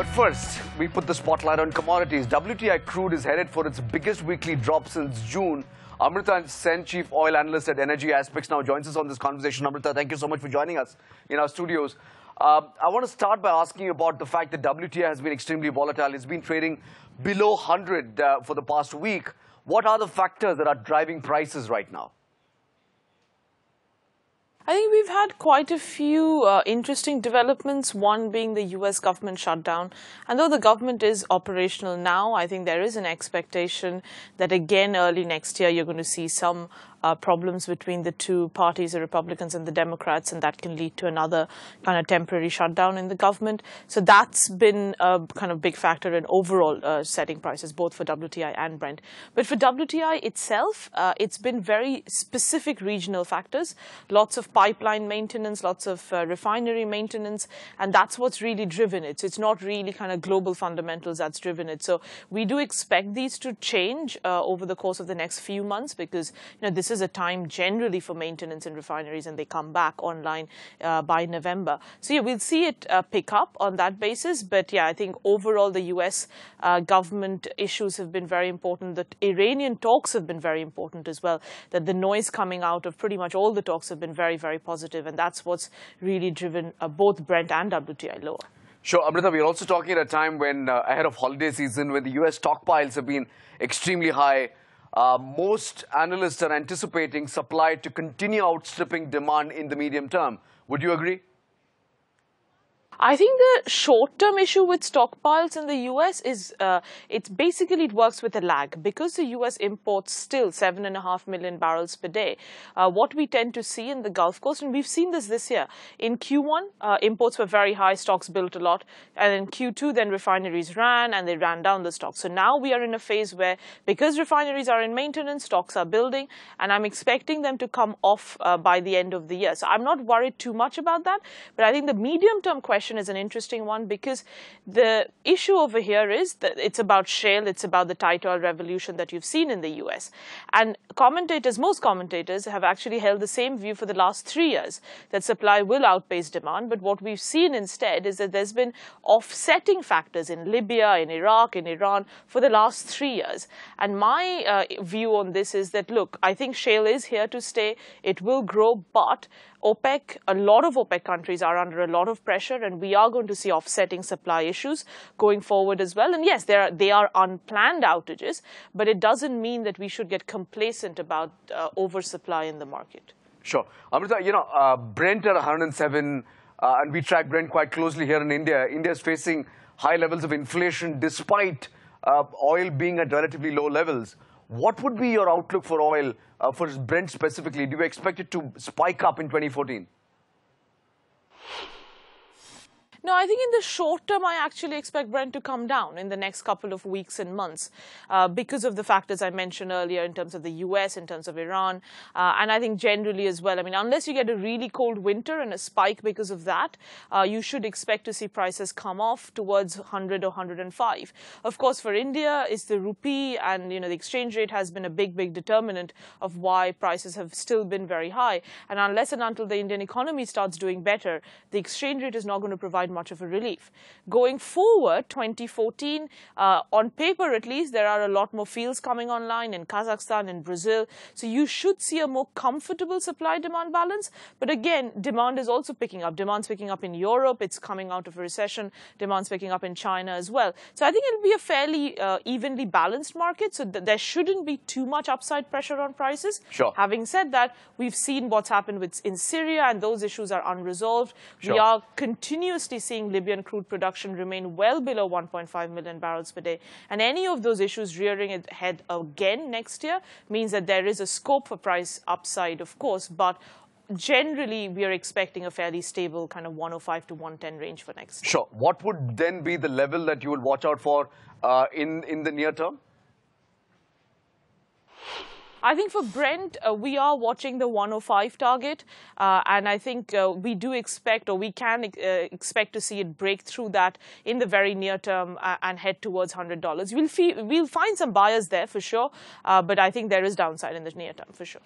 But first, we put the spotlight on commodities. WTI crude is headed for its biggest weekly drop since June. Amrita Sen, Chief Oil Analyst at Energy Aspects, now joins us on this conversation. Amrita, thank you so much for joining us in our studios. I want to start by asking you about the fact that WTI has been extremely volatile. It's been trading below 100 for the past week. What are the factors that are driving prices right now? I think we've had quite a few interesting developments, one being the U.S. government shutdown. And though the government is operational now, I think there is an expectation that again early next year you're going to see some problems between the two parties, the Republicans and the Democrats, and that can lead to another kind of temporary shutdown in the government. So that's been a kind of big factor in overall setting prices, both for WTI and Brent. But for WTI itself, it's been very specific regional factors, lots of pipeline maintenance, lots of refinery maintenance, and that's what's really driven it. So it's not really kind of global fundamentals that's driven it. So we do expect these to change over the course of the next few months because, you know, this is a time generally for maintenance in refineries, and they come back online by November. So yeah, we'll see it pick up on that basis. But yeah, I think overall the U.S. Government issues have been very important. The Iranian talks have been very important as well. That the noise coming out of pretty much all the talks have been very, very positive, and that's what's really driven both Brent and WTI lower. Sure, Amrita, we're also talking at a time when, ahead of holiday season, when the U.S. stockpiles have been extremely high. Most analysts are anticipating supply to continue outstripping demand in the medium term. Would you agree? I think the short-term issue with stockpiles in the U.S. is it's basically it works with a lag. Because the U.S. imports still 7.5 million barrels per day, what we tend to see in the Gulf Coast, and we've seen this year, in Q1, imports were very high, stocks built a lot, and in Q2, then refineries ran, and they ran down the stocks. So now we are in a phase where, because refineries are in maintenance, stocks are building, and I'm expecting them to come off by the end of the year. So I'm not worried too much about that, but I think the medium-term question is an interesting one, because the issue over here is that it's about shale, it's about the tight oil revolution that you've seen in the US. And commentators, most commentators, have actually held the same view for the last 3 years, that supply will outpace demand. But what we've seen instead is that there's been offsetting factors in Libya, in Iraq, in Iran for the last 3 years. And my view on this is that, look, I think shale is here to stay, it will grow, but OPEC, a lot of OPEC countries are under a lot of pressure, and we are going to see offsetting supply issues going forward as well. And yes, they are unplanned outages, but it doesn't mean that we should get complacent about oversupply in the market. Sure. Amrita, you know, Brent at 107, and we track Brent quite closely here in India. India is facing high levels of inflation despite oil being at relatively low levels. What would be your outlook for oil, for Brent specifically? Do you expect it to spike up in 2014? No, I think in the short term, I actually expect Brent to come down in the next couple of weeks and months because of the factors I mentioned earlier in terms of the U.S., in terms of Iran, and I think generally as well. I mean, unless you get a really cold winter and a spike because of that, you should expect to see prices come off towards 100 or 105. Of course, for India, it's the rupee, and, you know, the exchange rate has been a big, big determinant of why prices have still been very high. And unless and until the Indian economy starts doing better, the exchange rate is not going to provide much of a relief. Going forward, 2014, on paper at least, there are a lot more fields coming online in Kazakhstan and Brazil. So you should see a more comfortable supply-demand balance. But again, demand is also picking up. Demand's picking up in Europe. It's coming out of a recession. Demand's picking up in China as well. So I think it'll be a fairly evenly balanced market. So there shouldn't be too much upside pressure on prices. Sure. Having said that, we've seen what's happened in Syria, and those issues are unresolved. Sure. We are continuously seeing Libyan crude production remain well below 1.5 million barrels per day. And any of those issues rearing its head again next year means that there is a scope for price upside, of course, but generally we are expecting a fairly stable kind of 105 to 110 range for next year. Sure. What would then be the level that you will watch out for in the near term? I think for Brent, we are watching the 105 target, and I think we do expect, or we can expect to see it break through that in the very near term and head towards $100. We'll find some buyers there for sure, but I think there is downside in the near term for sure.